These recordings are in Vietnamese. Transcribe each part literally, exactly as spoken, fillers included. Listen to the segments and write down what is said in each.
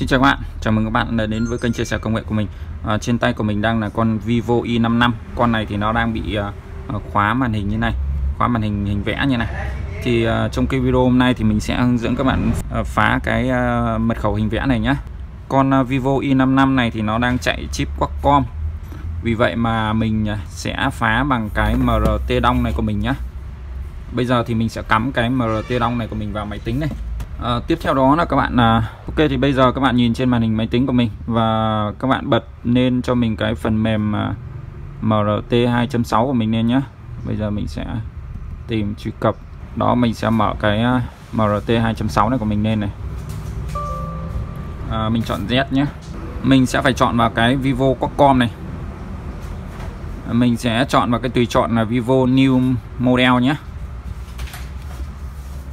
Xin chào các bạn, chào mừng các bạn đã đến với kênh Chia Sẻ Công Nghệ của mình. à, Trên tay của mình đang là con Vivo Y năm mươi lăm. Con này thì nó đang bị uh, khóa màn hình như này, khóa màn hình hình vẽ như này. Thì uh, trong cái video hôm nay thì mình sẽ hướng dẫn các bạn uh, phá cái uh, mật khẩu hình vẽ này nhé. Con uh, Vivo Y năm mươi lăm này thì nó đang chạy chip Qualcomm. Vì vậy mà mình uh, sẽ phá bằng cái em rờ tê Dongle này của mình nhé. Bây giờ thì mình sẽ cắm cái em rờ tê Dongle này của mình vào máy tính này. À, tiếp theo đó là các bạn là ok, thì bây giờ các bạn nhìn trên màn hình máy tính của mình và các bạn bật lên cho mình cái phần mềm à, em rờ tê hai chấm sáu của mình lên nhé. Bây giờ mình sẽ tìm truy cập đó, mình sẽ mở cái em rờ tê hai chấm sáu này của mình lên này. à, mình chọn Z nhé, mình sẽ phải chọn vào cái Vivo Qualcomm này, mình sẽ chọn vào cái tùy chọn là Vivo New Model nhé.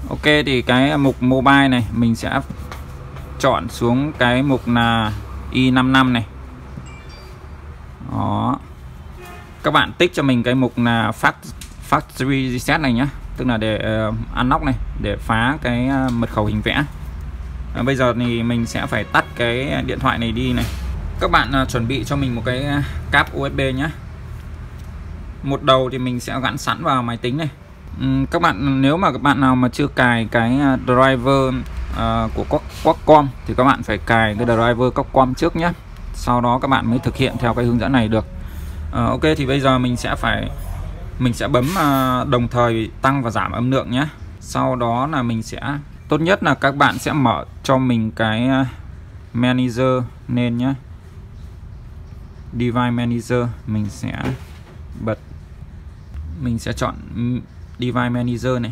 Ok, thì cái mục mobile này mình sẽ chọn xuống cái mục là Y năm mươi lăm này. Đó. Các bạn tích cho mình cái mục là Factory Reset này nhé, tức là để uh, unlock này, để phá cái uh, mật khẩu hình vẽ. À, bây giờ thì mình sẽ phải tắt cái điện thoại này đi này. Các bạn uh, chuẩn bị cho mình một cái cáp u ét bê nhé. Một đầu thì mình sẽ gắn sẵn vào máy tính này. Các bạn, nếu mà các bạn nào mà chưa cài cái driver uh, của Qualcomm thì các bạn phải cài cái driver Qualcomm trước nhé, sau đó các bạn mới thực hiện theo cái hướng dẫn này được. uh, Ok, thì bây giờ mình sẽ phải mình sẽ bấm uh, đồng thời tăng và giảm âm lượng nhé. Sau đó là mình sẽ, tốt nhất là các bạn sẽ mở cho mình cái uh, manager lên nhé, device manager. Mình sẽ bật, mình sẽ chọn Device Manager này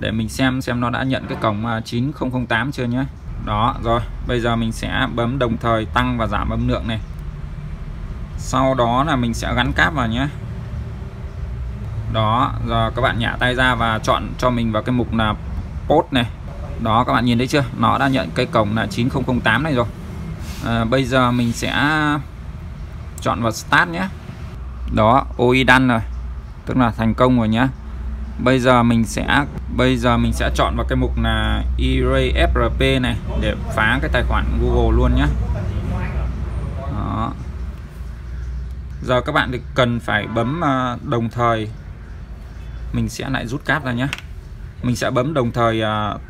để mình xem xem nó đã nhận cái cổng chín không không tám chưa nhé. Đó, rồi bây giờ mình sẽ bấm đồng thời tăng và giảm âm lượng này, sau đó là mình sẽ gắn cáp vào nhé. Đó, giờ các bạn nhả tay ra và chọn cho mình vào cái mục là port này. Đó, các bạn nhìn thấy chưa, nó đã nhận cái cổng là chín không không tám này rồi. à, Bây giờ mình sẽ chọn vào Start nhé. Đó, ô i done rồi, tức là thành công rồi nhé. Bây giờ mình sẽ bây giờ mình sẽ chọn vào cái mục là erase ép rờ pê này để phá cái tài khoản Google luôn nhé. Đó. Giờ các bạn thì cần phải bấm đồng thời, mình sẽ lại rút cáp ra nhé. Mình sẽ bấm đồng thời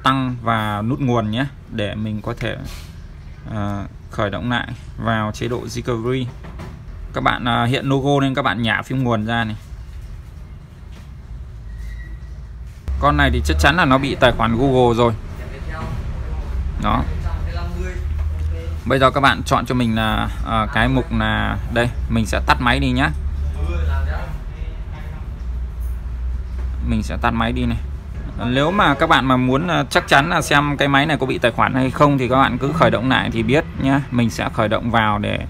tăng và nút nguồn nhé để mình có thể khởi động lại vào chế độ recovery. Các bạn hiện logo nên các bạn nhả phím nguồn ra này. Con này thì chắc chắn là nó bị tài khoản Google rồi. Đó. Bây giờ các bạn chọn cho mình là à, cái mục là đây, mình sẽ tắt máy đi nhá. Mình sẽ tắt máy đi này. Nếu mà các bạn mà muốn chắc chắn là xem cái máy này có bị tài khoản hay không thì các bạn cứ khởi động lại thì biết nhá. Mình sẽ khởi động vào để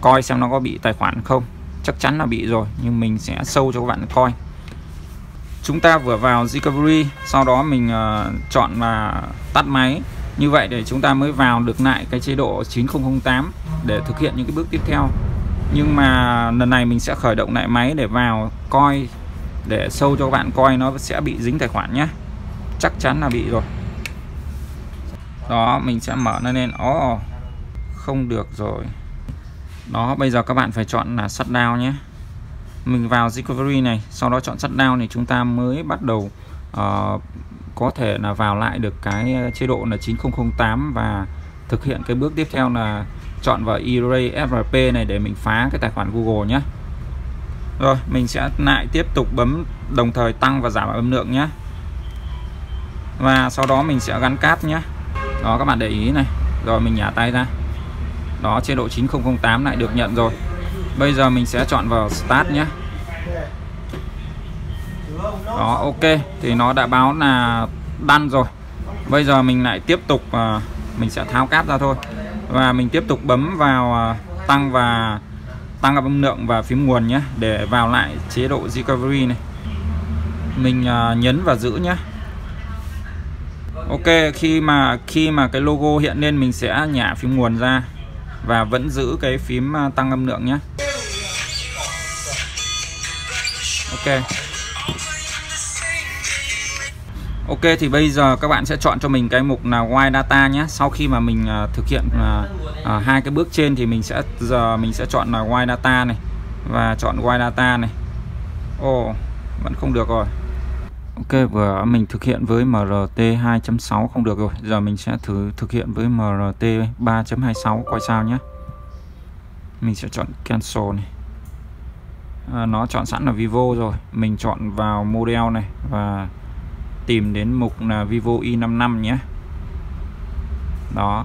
coi xem nó có bị tài khoản không. Chắc chắn là bị rồi, nhưng mình sẽ show cho các bạn coi. Chúng ta vừa vào recovery, sau đó mình uh, chọn và tắt máy. Như vậy để chúng ta mới vào được lại cái chế độ chín không không tám để thực hiện những cái bước tiếp theo. Nhưng mà lần này mình sẽ khởi động lại máy để vào coi, để show cho các bạn coi nó sẽ bị dính tài khoản nhé. Chắc chắn là bị rồi. Đó, mình sẽ mở nó lên. Oh, không được rồi. Đó, bây giờ các bạn phải chọn là shutdown nhé. Mình vào recovery này, sau đó chọn shutdown thì chúng ta mới bắt đầu uh, có thể là vào lại được cái chế độ là chín không không tám và thực hiện cái bước tiếp theo là chọn vào erase ép rờ pê này để mình phá cái tài khoản Google nhé. Rồi, mình sẽ lại tiếp tục bấm đồng thời tăng và giảm âm lượng nhé. Và sau đó mình sẽ gắn cáp nhé. Đó, các bạn để ý này. Rồi mình nhả tay ra. Đó, chế độ chín không không tám lại được nhận rồi. Bây giờ mình sẽ chọn vào Start nhé. Đó, ok, thì nó đã báo là done rồi. Bây giờ mình lại tiếp tục, uh, mình sẽ tháo cáp ra thôi. Và mình tiếp tục bấm vào uh, tăng và tăng âm lượng và phím nguồn nhé, để vào lại chế độ recovery này. Mình uh, nhấn và giữ nhé. Ok, khi mà khi mà cái logo hiện lên mình sẽ nhả phím nguồn ra và vẫn giữ cái phím tăng âm lượng nhé. Ok. Ok, thì bây giờ các bạn sẽ chọn cho mình cái mục là Wide Data nhé. Sau khi mà mình uh, thực hiện uh, uh, hai cái bước trên thì mình sẽ giờ mình sẽ chọn là Wide Data này và chọn Wide Data này. Ồ, oh, vẫn không được rồi. Ok, vừa mình thực hiện với em rờ tê hai chấm sáu không được rồi. Giờ mình sẽ thử thực hiện với em rờ tê ba chấm hai mươi sáu coi sao nhé. Mình sẽ chọn Cancel này. À, nó chọn sẵn là Vivo rồi. Mình chọn vào model này và tìm đến mục là Vivo Y năm mươi lăm nhé. Đó.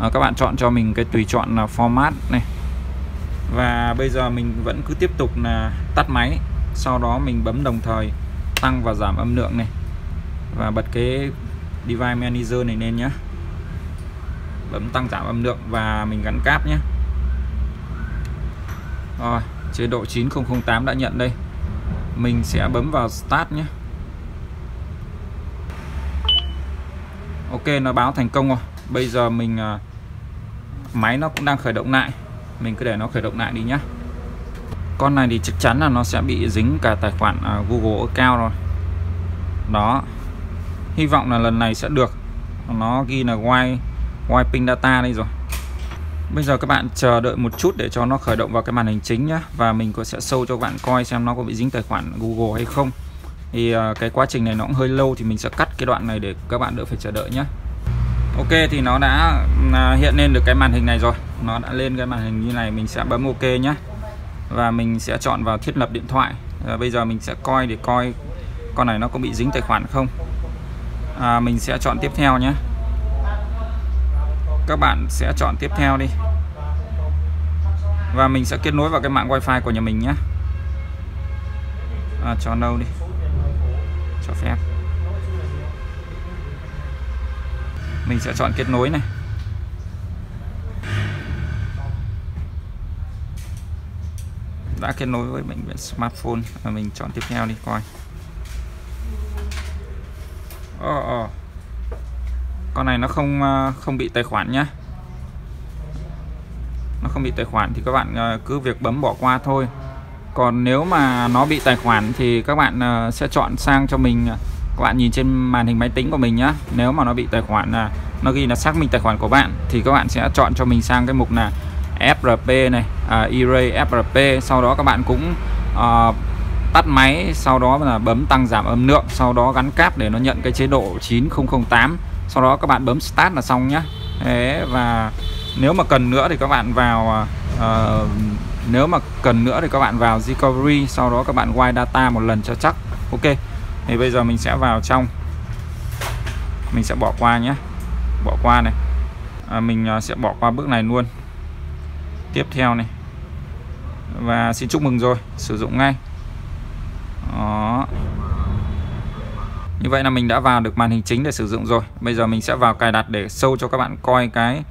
À, các bạn chọn cho mình cái tùy chọn là format này. Và bây giờ mình vẫn cứ tiếp tục là tắt máy. Sau đó mình bấm đồng thời tăng và giảm âm lượng này và bật cái Device Manager này lên nhé. Bấm tăng giảm âm lượng và mình gắn cáp nhé. Rồi, chế độ chín không không tám đã nhận đây. Mình sẽ bấm vào Start nhé. Ok, nó báo thành công rồi. Bây giờ mình máy nó cũng đang khởi động lại. Mình cứ để nó khởi động lại đi nhé. Con này thì chắc chắn là nó sẽ bị dính cả tài khoản Google Account rồi. Đó. Hy vọng là lần này sẽ được. Nó ghi là Wide Wiping Data đây rồi. Bây giờ các bạn chờ đợi một chút để cho nó khởi động vào cái màn hình chính nhé. Và mình cũng sẽ show cho các bạn coi xem nó có bị dính tài khoản Google hay không. Thì cái quá trình này nó cũng hơi lâu thì mình sẽ cắt cái đoạn này để các bạn đỡ phải chờ đợi nhé. Ok, thì nó đã hiện lên được cái màn hình này rồi. Nó đã lên cái màn hình như này. Mình sẽ bấm ok nhé. Và mình sẽ chọn vào thiết lập điện thoại. à, Bây giờ mình sẽ coi để coi con này nó có bị dính tài khoản không. à, Mình sẽ chọn tiếp theo nhé. Các bạn sẽ chọn tiếp theo đi. Và mình sẽ kết nối vào cái mạng wifi của nhà mình nhé. à, Cho no đi. Cho phép. Mình sẽ chọn kết nối này. Đã kết nối với bệnh viện smartphone và mình chọn tiếp theo đi coi. Ồ, oh, oh. Con này nó không không bị tài khoản nhá. Nó không bị tài khoản thì các bạn cứ việc bấm bỏ qua thôi. Còn nếu mà nó bị tài khoản thì các bạn sẽ chọn sang cho mình. Các bạn nhìn trên màn hình máy tính của mình nhá. Nếu mà nó bị tài khoản là nó ghi là xác minh tài khoản của bạn thì các bạn sẽ chọn cho mình sang cái mục là ép rờ pê này, à, erase ép rờ pê. Sau đó các bạn cũng à, tắt máy, sau đó là bấm tăng giảm âm lượng, sau đó gắn cáp để nó nhận cái chế độ chín không không tám. Sau đó các bạn bấm Start là xong nhé. Thế và nếu mà cần nữa thì các bạn vào à, nếu mà cần nữa thì các bạn vào Recovery, sau đó các bạn Wide Data một lần cho chắc. Ok. Thì bây giờ mình sẽ vào trong. Mình sẽ bỏ qua nhé. Bỏ qua này. À, mình sẽ bỏ qua bước này luôn. Tiếp theo này. Và xin chúc mừng rồi, sử dụng ngay. Đó. Như vậy là mình đã vào được màn hình chính để sử dụng rồi. Bây giờ mình sẽ vào cài đặt để show cho các bạn coi cái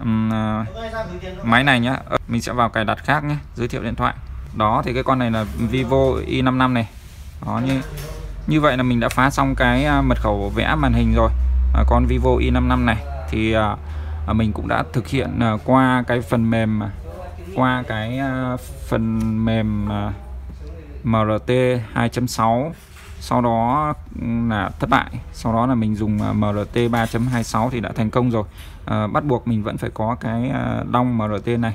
um, uh, máy này nhá. Mình sẽ vào cài đặt khác nhé, giới thiệu điện thoại. Đó, thì cái con này là Vivo Y năm mươi lăm này. Đó, như như vậy là mình đã phá xong cái mật khẩu vẽ màn hình rồi. À, con Vivo Y năm mươi lăm này thì à, mình cũng đã thực hiện qua cái phần mềm qua cái phần mềm em rờ tê hai chấm sáu, sau đó là thất bại, sau đó là mình dùng em rờ tê ba chấm hai mươi sáu thì đã thành công rồi. À, bắt buộc mình vẫn phải có cái đong em rờ tê này.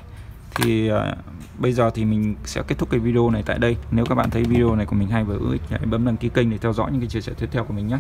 Thì à, bây giờ thì mình sẽ kết thúc cái video này tại đây. Nếu các bạn thấy video này của mình hay và hữu ích, hãy bấm đăng ký kênh để theo dõi những cái chia sẻ tiếp theo của mình nhé.